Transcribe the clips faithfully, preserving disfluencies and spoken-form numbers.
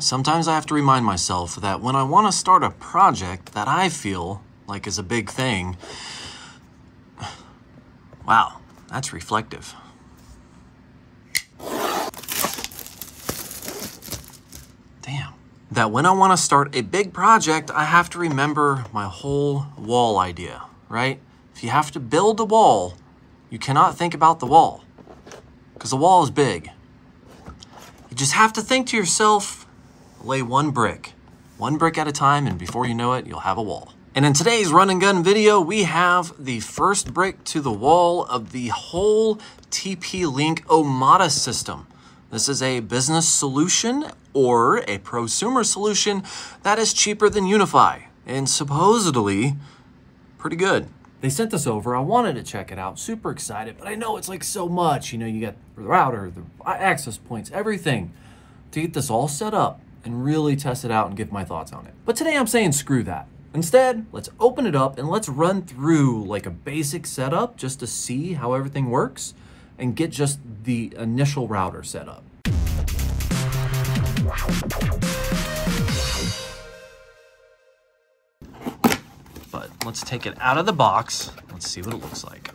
Sometimes I have to remind myself that when I want to start a project that I feel like is a big thing, wow, that's reflective. Damn. That when I want to start a big project, I have to remember my whole wall idea, right? If you have to build a wall, you cannot think about the wall because the wall is big. You just have to think to yourself, lay one brick, one brick at a time, and before you know it, you'll have a wall. And in today's run and gun video, we have the first brick to the wall of the whole T P-Link Omada system. This is a business solution or a prosumer solution that is cheaper than UniFi and supposedly pretty good. They sent this over. I wanted to check it out. Super excited, but I know it's like so much. You know, you got the router, the access points, everything to get this all set up and really test it out and give my thoughts on it. But today I'm saying screw that. Instead, let's open it up and let's run through like a basic setup just to see how everything works and get just the initial router set up. Let's take it out of the box. Let's see what it looks like.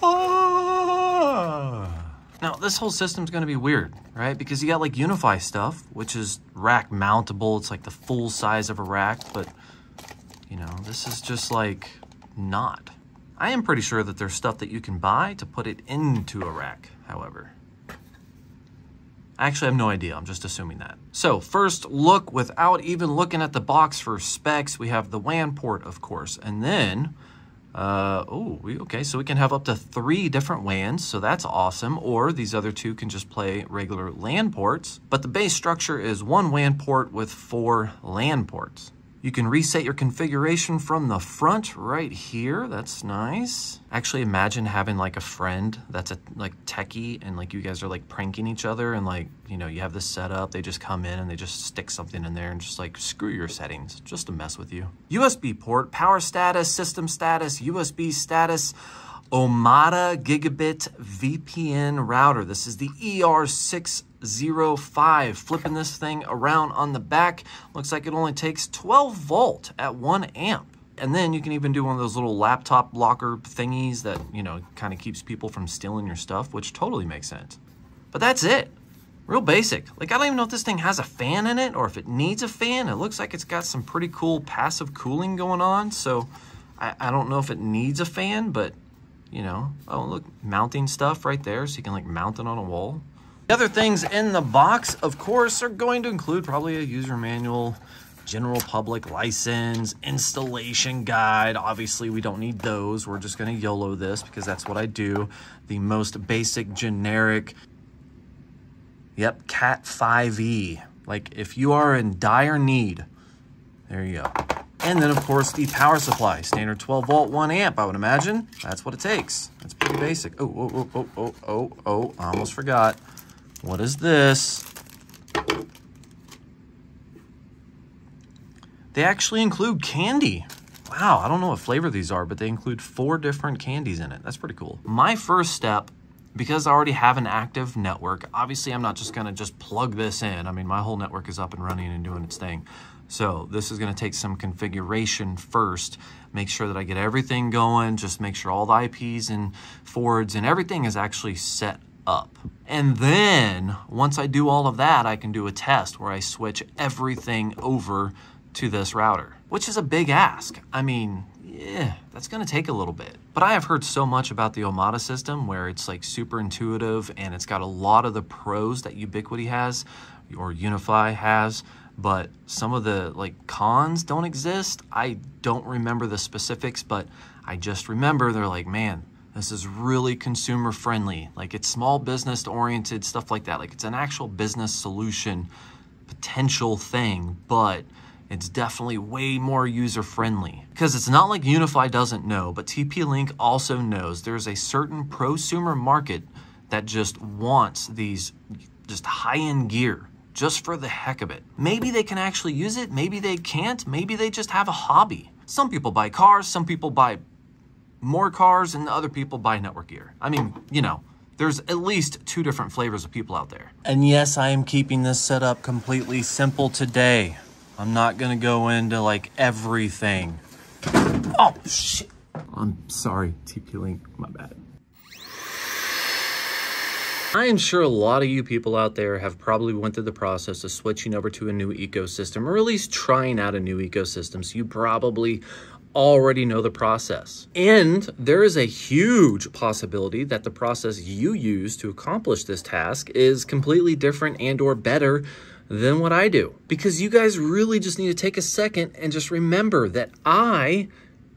Ah. Now, this whole system's gonna be weird, right? Because you got like UniFi stuff, which is rack mountable. It's like the full size of a rack, but you know, this is just like not. I am pretty sure that there's stuff that you can buy to put it into a rack, however. Actually, I have no idea. I'm just assuming that. So first look, without even looking at the box for specs, we have the W A N port, of course. And then, uh, oh, we, okay, so we can have up to three different W A Ns. So that's awesome. Or these other two can just play regular LAN ports. But the base structure is one W A N port with four LAN ports. You can reset your configuration from the front right here. That's nice. Actually, imagine having like a friend that's a like techie and like you guys are like pranking each other and like, you know, you have this set up. They just come in and they just stick something in there and just like screw your settings just to mess with you. U S B port, power status, system status, U S B status, Omada gigabit V P N router. This is the E R six oh five. Flipping this thing around on the back, looks like it only takes twelve volt at one amp. And then you can even do one of those little laptop blocker thingies that, you know, kind of keeps people from stealing your stuff, which totally makes sense. But that's it. Real basic. Like, I don't even know if this thing has a fan in it or if it needs a fan. It looks like it's got some pretty cool passive cooling going on, so I, I don't know if it needs a fan, but you know, oh look, mounting stuff right there, so you can like mount it on a wall. The other things in the box, of course, are going to include probably a user manual, general public license, installation guide. Obviously, we don't need those. We're just going to YOLO this because that's what I do. The most basic, generic, yep, cat five E. Like, if you are in dire need, there you go. And then, of course, the power supply. Standard twelve volt, one amp, I would imagine. That's what it takes. That's pretty basic. Oh, oh, oh, oh, oh, oh, I almost forgot. What is this? They actually include candy. Wow, I don't know what flavor these are, but they include four different candies in it. That's pretty cool. My first step, because I already have an active network, obviously I'm not just gonna just plug this in. I mean, my whole network is up and running and doing its thing. So this is gonna take some configuration first, make sure that I get everything going, just make sure all the I Ps and forwards and everything is actually set up. And then once I do all of that, I can do a test where I switch everything over to this router, which is a big ask. I mean, yeah, that's gonna take a little bit. But I have heard so much about the Omada system where it's like super intuitive and it's got a lot of the pros that Ubiquiti has or UniFi has, but some of the like cons don't exist. I don't remember the specifics, but I just remember they're like, man, this is really consumer friendly. Like, it's small business oriented, stuff like that. Like, it's an actual business solution potential thing, but it's definitely way more user friendly. Because it's not like UniFi doesn't know, but T P-Link also knows there's a certain prosumer market that just wants these just high-end gear just for the heck of it. Maybe they can actually use it, maybe they can't, maybe they just have a hobby. Some people buy cars, some people buy more cars, and other people buy network gear. I mean, you know, There's at least two different flavors of people out there. And yes, I am keeping this setup completely simple today. I'm not gonna go into like everything. Oh, shit. I'm sorry, T P-Link, my bad. I am sure a lot of you people out there have probably went through the process of switching over to a new ecosystem, or at least trying out a new ecosystem, so you probably already know the process. And there is a huge possibility that the process you use to accomplish this task is completely different and or better than what I do. Because you guys really just need to take a second and just remember that I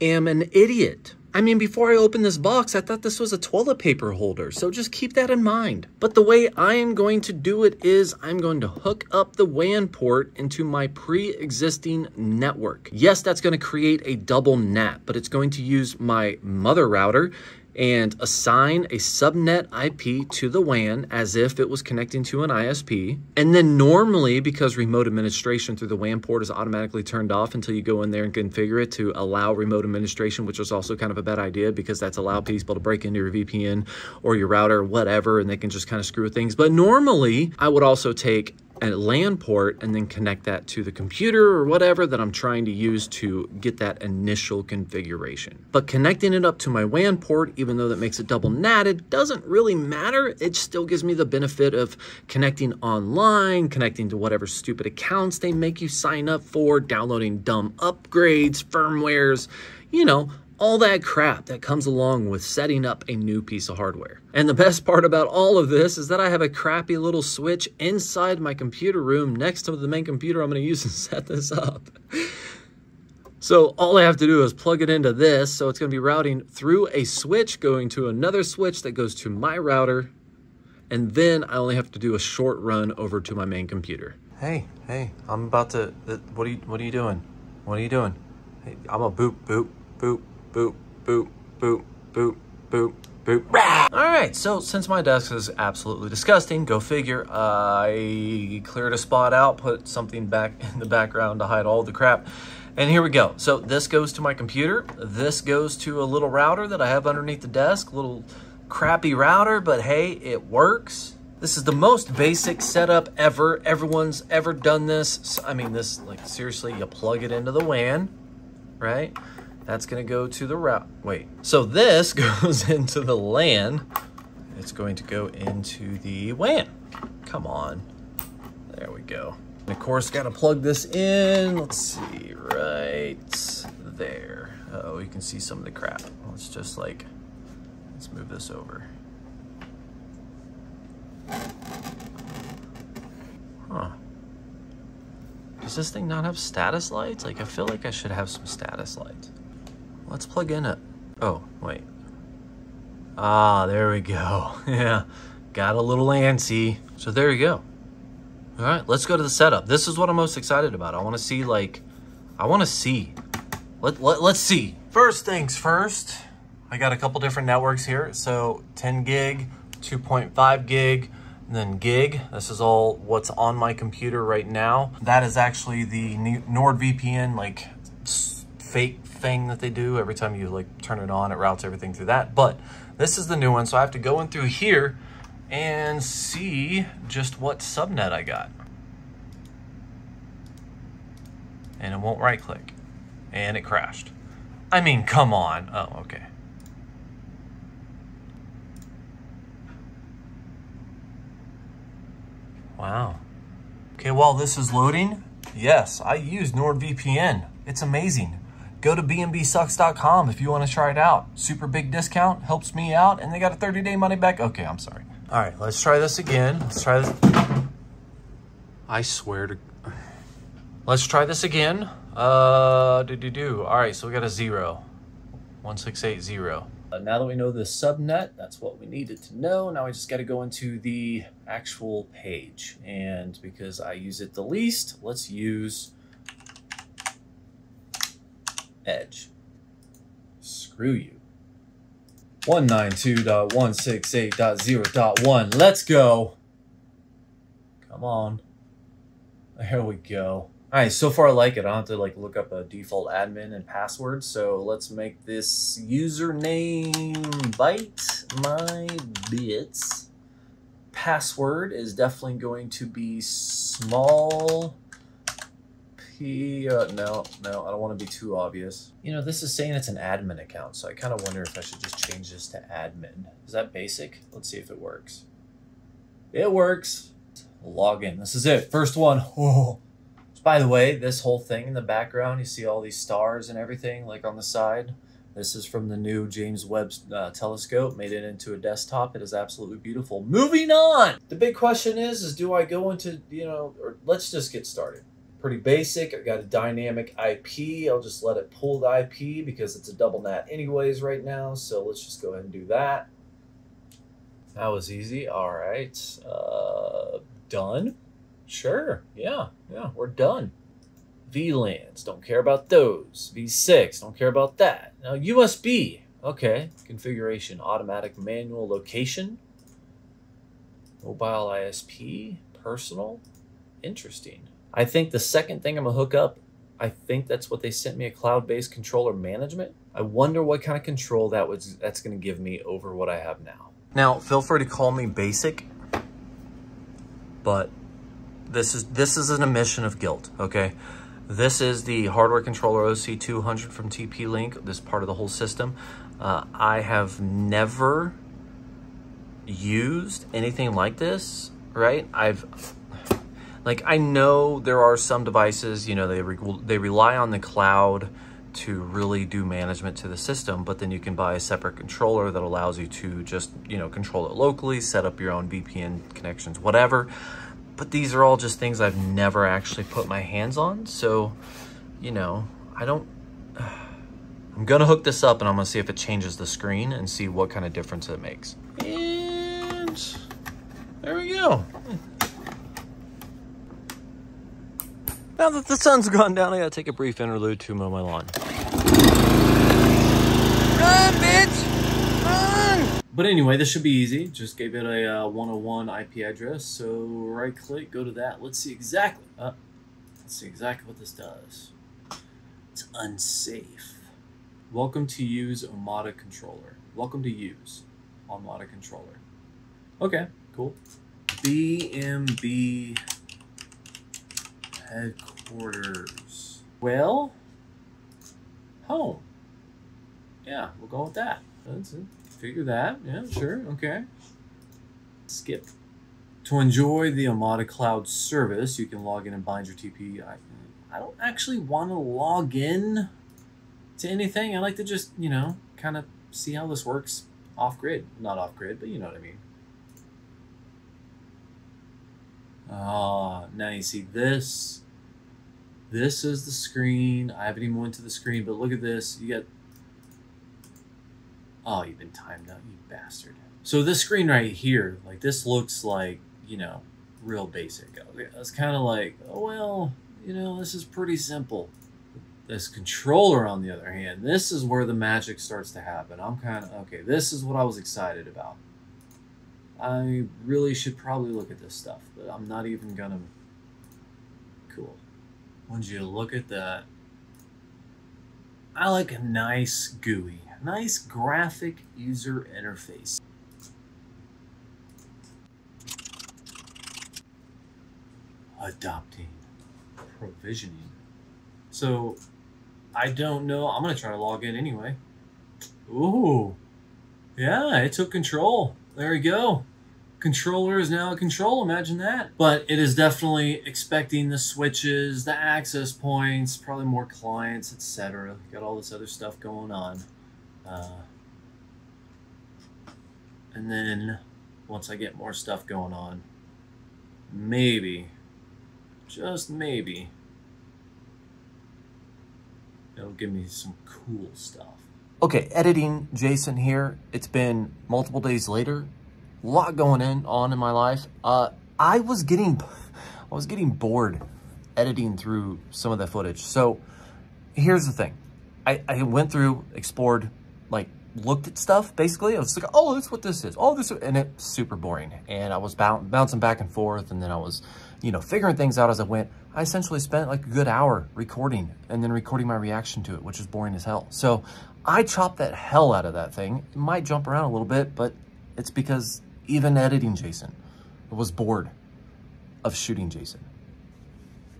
am an idiot. I mean, before I opened this box, I thought this was a toilet paper holder, so just keep that in mind. But the way I am going to do it is I'm going to hook up the W A N port into my pre-existing network. Yes, that's going to create a double N A T, but it's going to use my mother router and assign a subnet I P to the W A N as if it was connecting to an I S P. And then normally, because remote administration through the W A N port is automatically turned off until you go in there and configure it to allow remote administration, which is also kind of a bad idea because that's allowed people to break into your V P N or your router or whatever, and they can just kind of screw with things. But normally I would also take a LAN port and then connect that to the computer or whatever that I'm trying to use to get that initial configuration. But connecting it up to my W A N port, even though that makes it double natted, doesn't really matter. It still gives me the benefit of connecting online, connecting to whatever stupid accounts they make you sign up for, downloading dumb upgrades, firmwares, you know, all that crap that comes along with setting up a new piece of hardware. And the best part about all of this is that I have a crappy little switch inside my computer room next to the main computer I'm going to use to set this up. So all I have to do is plug it into this. So it's going to be routing through a switch, going to another switch that goes to my router. And then I only have to do a short run over to my main computer. Hey, hey, I'm about to, what are you, what are you doing? What are you doing? Hey, I'm a boop, boop, boop. Boop, boop, boop, boop, boop, boop. Rah! All right, so since my desk is absolutely disgusting, go figure, uh, I cleared a spot out, put something back in the background to hide all the crap. And here we go. So this goes to my computer. This goes to a little router that I have underneath the desk, little crappy router, but hey, it works. This is the most basic setup ever. Everyone's ever done this. I mean, this, like, seriously, you plug it into the W A N, right? That's gonna go to the route, wait. So this goes into the LAN. It's going to go into the W A N. Come on, there we go. And of course, gotta plug this in. Let's see, right there. Uh-oh, you can see some of the crap. Let's just like, let's move this over. Huh. Does this thing not have status lights? Like, I feel like I should have some status lights. Let's plug in it. Oh, wait. Ah, there we go. Yeah, got a little antsy. So there you go. All right, let's go to the setup. This is what I'm most excited about. I want to see, like, I want to see. Let, let, let's see. First things first, I got a couple different networks here. So ten gig, two point five gig, and then gig. This is all what's on my computer right now. That is actually the NordVPN, like, fake thing that they do. Every time you like turn it on, it routes everything through that. But this is the new one, so I have to go in through here and see just what subnet I got. And it won't right click. And it crashed. I mean, come on. Oh, okay. Wow. Okay, while this is loading, yes, I use NordVPN. It's amazing. Go to b m b sucks dot com if you want to try it out. Super big discount, helps me out, and they got a thirty day money back. Okay, I'm sorry. All right, let's try this again. Let's try this. I swear to... Let's try this again. Uh, do-do-do. All right, so we got a zero. one six eight zero. Uh, now that we know the subnet, that's what we needed to know. Now I just got to go into the actual page. And because I use it the least, let's use... Edge. Screw you. one ninety-two dot one sixty-eight dot zero dot one. Let's go. Come on. There we go. All Alright, so far I like it. I don't have to like look up a default admin and password. So let's make this username Byte My Bits. Password is definitely going to be small p. Uh, no, no, I don't want to be too obvious. You know, this is saying it's an admin account, so I kind of wonder if I should just change this to admin. Is that basic? Let's see if it works. It works. Login. This is it. First one. Whoa. By the way, this whole thing in the background, you see all these stars and everything like on the side. This is from the new James Webb uh, telescope, made it into a desktop. It is absolutely beautiful. Moving on. The big question is, is do I go into, you know, or let's just get started. Pretty basic. I got a dynamic I P. I'll just let it pull the I P because it's a double N A T anyways right now. So let's just go ahead and do that. That was easy. All right. Uh, done. Sure, yeah, yeah, we're done. V LANs, don't care about those. V six, don't care about that. Now U S B, okay. Configuration, automatic manual location. Mobile I S P, personal, interesting. I think the second thing I'm gonna hook up, I think that's what they sent me, a cloud-based controller management. I wonder what kind of control that was, that's gonna give me over what I have now. Now, feel free to call me basic, but This is this is an admission of guilt, okay? This is the hardware controller O C two hundred from T P Link, this part of the whole system. Uh, I have never used anything like this, right? I've, like, I know there are some devices, you know, they, re they rely on the cloud to really do management to the system, but then you can buy a separate controller that allows you to just, you know, control it locally, set up your own V P N connections, whatever. But these are all just things I've never actually put my hands on. So, you know, I don't, uh, I'm gonna hook this up and I'm gonna see if it changes the screen and see what kind of difference it makes. And there we go. Now that the sun's gone down, I gotta take a brief interlude to mow my lawn. Run, bitch, run! But anyway, this should be easy. Just gave it a uh, one oh one I P address. So right click, go to that. Let's see exactly. Uh, let's see exactly what this does. It's unsafe. Welcome to use Omada controller. Welcome to use Omada controller. Okay, cool. B M B headquarters. Well, home. Yeah, we'll go with that. That's it. Figure that, yeah, sure, okay. Skip. To enjoy the Omada Cloud service, you can log in and bind your T P. I, I don't actually want to log in to anything. I like to just, you know, kind of see how this works off-grid. Not off-grid, but you know what I mean. Ah, now you see this. This is the screen. I haven't even went to the screen, but look at this. You got... Oh, you've been timed out, you bastard. So this screen right here, like this looks like, you know, real basic. It's kind of like, oh, well, you know, this is pretty simple. This controller, on the other hand, this is where the magic starts to happen. I'm kind of, okay, this is what I was excited about. I really should probably look at this stuff, but I'm not even gonna, cool. Once you look at that, I like a nice G U I. Nice graphic user interface. Adopting, provisioning. So I don't know, I'm gonna try to log in anyway. Ooh, yeah, it took control. There we go. Controller is now a control, imagine that. But it is definitely expecting the switches, the access points, probably more clients, et cetera. Got all this other stuff going on. Uh, and then once I get more stuff going on, maybe, just maybe, it'll give me some cool stuff. Okay, editing Jason here. It's been multiple days later. A lot going in, on in my life. Uh, I was getting, I was getting bored editing through some of the footage. So here's the thing. I, I went through, explored, like looked at stuff, basically. I was like, oh, that's what this is. Oh, this, and it's super boring. And I was bouncing back and forth, and then I was, you know, figuring things out as I went. I essentially spent like a good hour recording and then recording my reaction to it, which is boring as hell. So I chopped that hell out of that thing. It might jump around a little bit, but it's because even editing Jason was bored of shooting Jason.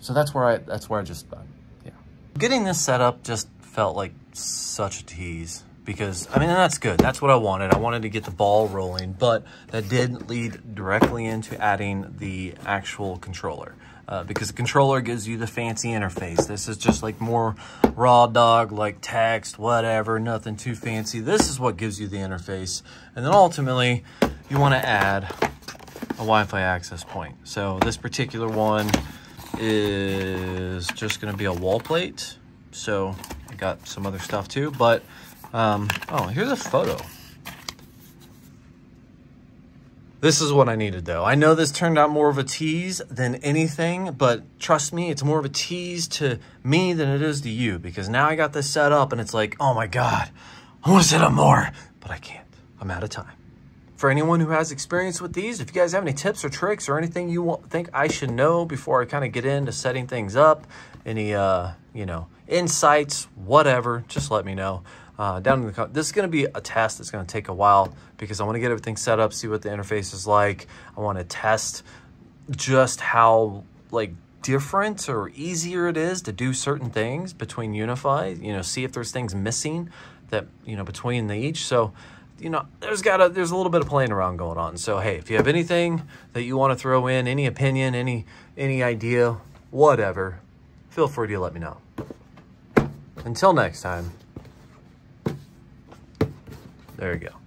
So that's where I, that's where I just, uh, yeah. Getting this set up just felt like such a tease because, I mean, that's good. That's what I wanted. I wanted to get the ball rolling, but that did lead directly into adding the actual controller uh, because the controller gives you the fancy interface. This is just like more raw dog, like text, whatever, nothing too fancy. This is what gives you the interface. And then ultimately you want to add a Wi-Fi access point. So this particular one is just going to be a wall plate. So I got some other stuff too, but, um, oh, here's a photo. This is what I needed though. I know this turned out more of a tease than anything, but trust me, it's more of a tease to me than it is to you, because now I got this set up and it's like, oh my God, I want to set up more, but I can't, I'm out of time. For anyone who has experience with these, if you guys have any tips or tricks or anything you want, think I should know before I kind of get into setting things up, any, uh, you know, insights, whatever, just let me know uh, down in the comments. This is going to be a test that's going to take a while because I want to get everything set up, see what the interface is like. I want to test just how, like, different or easier it is to do certain things between UniFi, you know, see if there's things missing that, you know, between the each. So, you know, there's got a, there's a little bit of playing around going on. So, hey, if you have anything that you want to throw in, any opinion, any, any idea, whatever, feel free to let me know. Until next time, there you go.